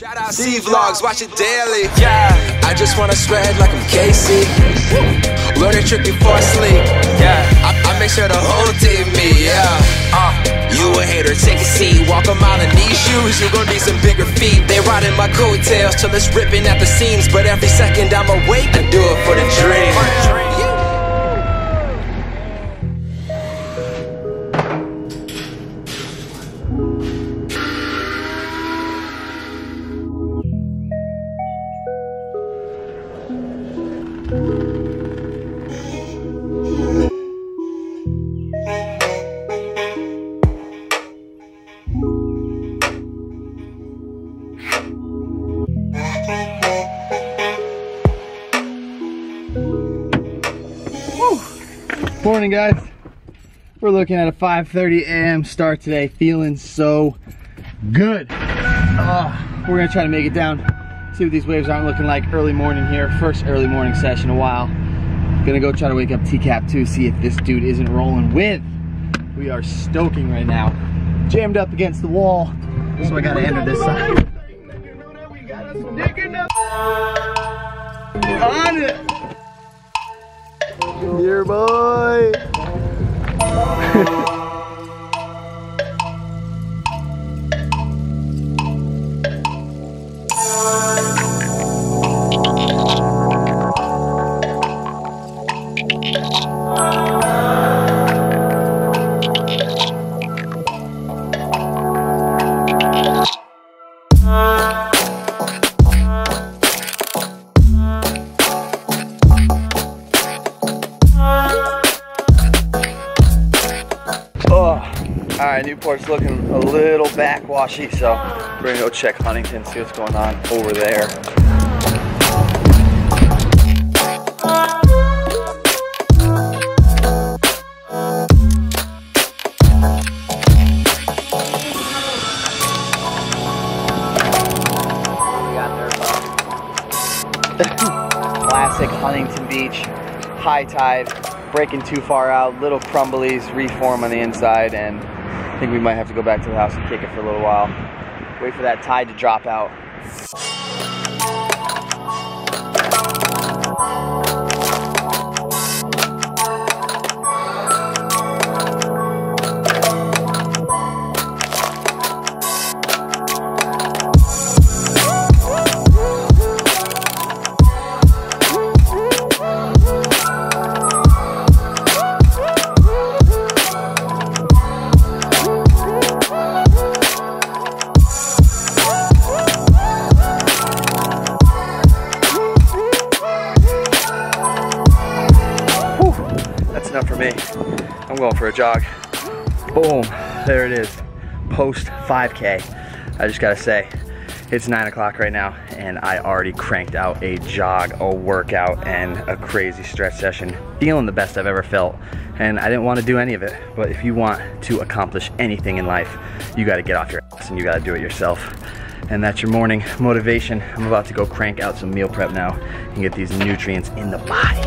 Shout out C Vlogs, watch it daily. Yeah, I just wanna spread like I'm Casey. Learn a trick before I sleep. Yeah, I make sure the whole team me. Yeah, you a hater, take a seat. Walk a mile in these shoes, you gon' need some bigger feet. They riding my coattails till it's ripping at the seams, but every second I'm awake, I do it for the dream. Morning guys, we're looking at a 5:30 a.m. start today, feeling so good. We're gonna try to make it down, see what these waves aren't looking like early morning here. First early morning session in a while. Gonna go try to wake up TCap10, see if this dude isn't rolling with. We are stoking right now, jammed up against the wall, so I gotta enter this side. On it! Dear boy! Alright, Newport's looking a little backwashy, so we're gonna go check Huntington, see what's going on over there. We got there, classic Huntington Beach, high tide, breaking too far out, little crumblies reform on the inside, and I think we might have to go back to the house and kick it for a little while. Wait for that tide to drop out. Enough for me. I'm going for a jog. Boom, there it is, post 5K. I just gotta say, it's 9 o'clock right now and I already cranked out a jog, a workout, and a crazy stretch session. Feeling the best I've ever felt, and I didn't want to do any of it, but if you want to accomplish anything in life, you gotta get off your ass and you gotta do it yourself. And that's your morning motivation. I'm about to go crank out some meal prep now and get these nutrients in the body.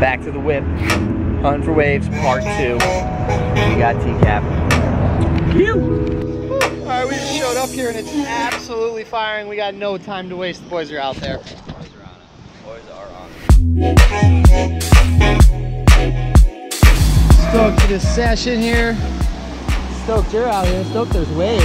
Back to the whip. Hunt for waves, part 2. We got TCap. All right, we just showed up here and it's absolutely absolutely firing. We got no time to waste. The boys are out there. Boys are on it. Boys are on it. Stoked for this session here. Stoked you're out here. Stoked there's waves.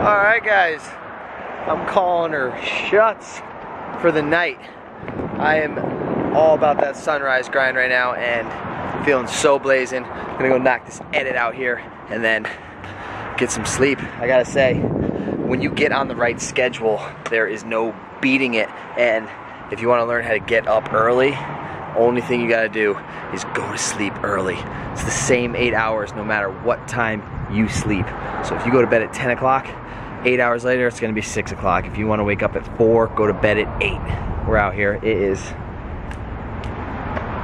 Alright guys, I'm calling her shuts for the night. I am all about that sunrise grind right now and feeling so blazing. I'm gonna go knock this edit out here and then get some sleep. I gotta say, when you get on the right schedule, there is no beating it. And if you wanna learn how to get up early, only thing you gotta do is go to sleep early. It's the same 8 hours no matter what time you sleep. So if you go to bed at 10 o'clock, 8 hours later, it's gonna be 6 o'clock. If you wanna wake up at 4, go to bed at 8. We're out here, it is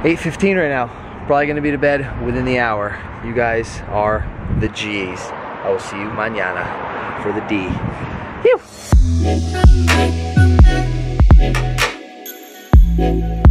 8:15 right now. Probably gonna be to bed within the hour. You guys are the G's. I will see you mañana for the D. Phew.